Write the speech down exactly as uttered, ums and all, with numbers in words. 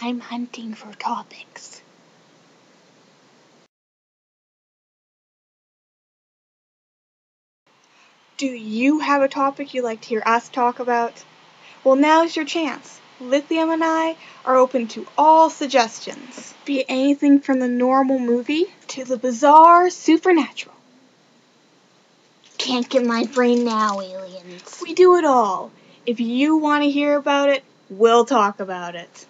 I'm hunting for topics. Do you have a topic you'd like to hear us talk about? Well, now's your chance. Lithium and I are open to all suggestions, be it anything from the normal movie to the bizarre supernatural. Can't get my brain now, aliens. We do it all. If you want to hear about it, we'll talk about it.